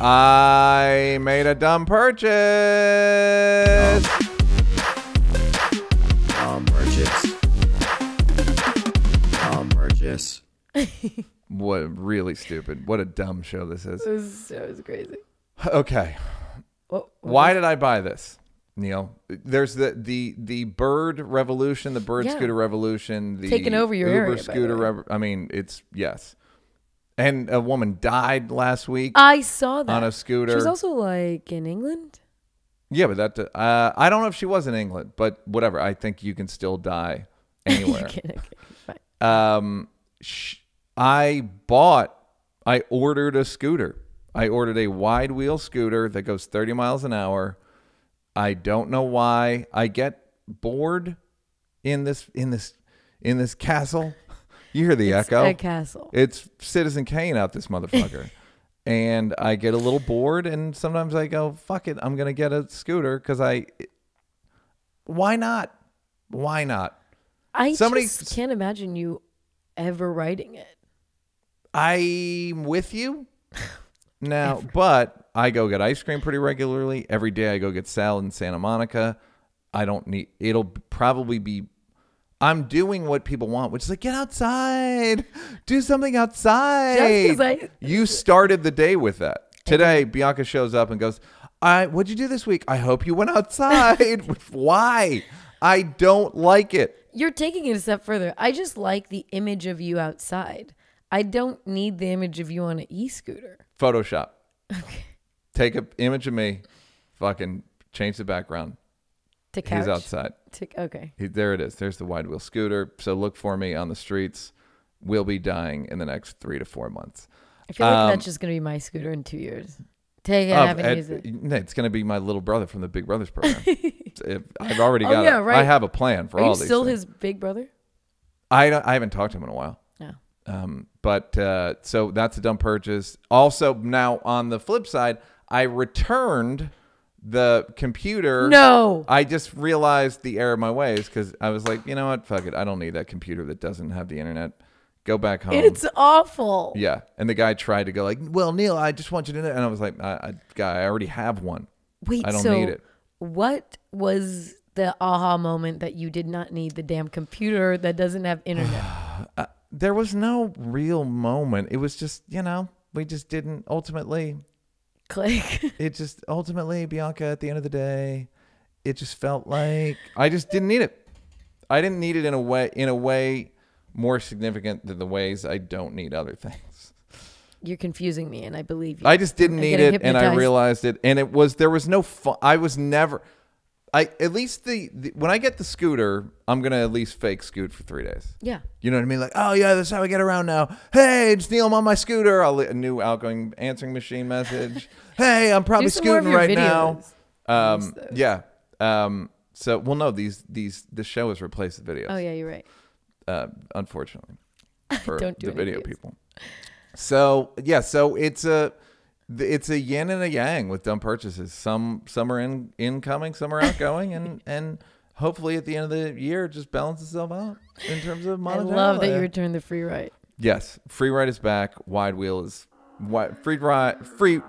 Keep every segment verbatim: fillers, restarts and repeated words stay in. I made a dumb purchase. Dumb, dumb purchase. Dumb purchase. What really stupid. What a dumb show this is. It was, it was crazy. Okay. What, what Why did I buy this, Neal? There's the the the bird revolution, the bird yeah. scooter revolution, the taking over your Uber area, scooter. By the way. I mean, it's yes. And a woman died last week. I saw that on a scooter. She was also like in England. Yeah, but that uh, I don't know if she was in England, but whatever. I think you can still die anywhere. Okay, okay, fine. Um, sh I bought. I ordered a scooter. I ordered a wide wheel scooter that goes thirty miles an hour. I don't know why I get bored in this in this in this castle. You hear the it's echo? A castle. It's Citizen Kane out this motherfucker. And I get a little bored, and sometimes I go, fuck it, I'm going to get a scooter because I... It, why not? Why not? I Somebody, just can't imagine you ever riding it. I'm with you now, but I go get ice cream pretty regularly. Every day I go get salad in Santa Monica. I don't need... It'll probably be... I'm doing what people want, which is like, get outside. Do something outside. I, you started the day with that. Today, Bianca shows up and goes, "I, what'd you do this week? I hope you went outside." Why? I don't like it. You're taking it a step further. I just like the image of you outside. I don't need the image of you on an e-scooter. Photoshop. Okay. Take an image of me. Fucking change the background. To couch? He's outside. To, okay. He, there it is. There's the wide wheel scooter. So look for me on the streets. We'll be dying in the next three to four months. I feel like um, that's just going to be my scooter in two years. Take it, uh, have it, use it. It's going to be my little brother from the Big Brothers program. I've already got oh, yeah, it. Right. I have a plan for Are all these. Are you still things. His big brother? I, don't, I haven't talked to him in a while. No. Um, but uh, so that's a dumb purchase. Also, now on the flip side, I returned... the computer. No, I just realized the error of my ways because I was like, you know what, fuck it, I don't need that computer that doesn't have the internet. Go back home. It's awful. Yeah, and the guy tried to go like, well, Neal, I just want you to know, and I was like, I, I, guy, I already have one. Wait, I don't so need it. What was the aha moment that you did not need the damn computer that doesn't have internet? uh, there was no real moment. It was just, you know, we just didn't ultimately. Click. It just ultimately, Bianca, at the end of the day, it just felt like I just didn't need it. I didn't need it in a way in a way more significant than the ways I don't need other things. You're confusing me, and I believe you. I just didn't need it, and I realized it, and it was there was no fun. I was never. I at least the, the when I get the scooter, I'm gonna at least fake scoot for three days. Yeah, you know what I mean? Like, oh yeah, that's how I get around now. Hey, it's Neal, I'm on my scooter. I'll leave a new outgoing answering machine message. Hey, I'm probably scooting right videos. now. Um, yeah. Um, so, well, no, these these the show has replaced the videos. Oh yeah, you're right. Uh, unfortunately, for Don't do the video videos. people. So yeah, so it's a. It's a yin and a yang with dumb purchases. Some some are in incoming, some are outgoing, and and hopefully at the end of the year it just balances itself out in terms of monetary. I love that you returned the free ride. Yes, free ride is back. Wide wheel is wide, free ride free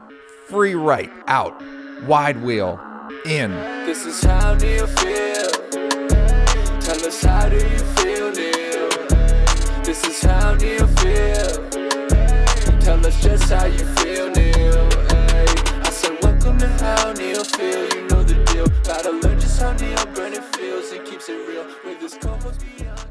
free ride out. Wide wheel in. This is how do you feel? Tell us how do you feel, Neal? This is how do you feel? Tell us just how you feel, Neal. Welcome to how Neal feel, you know the deal. Gotta learn just how Neal Brennan feels, he keeps it real with his co-host Bianca.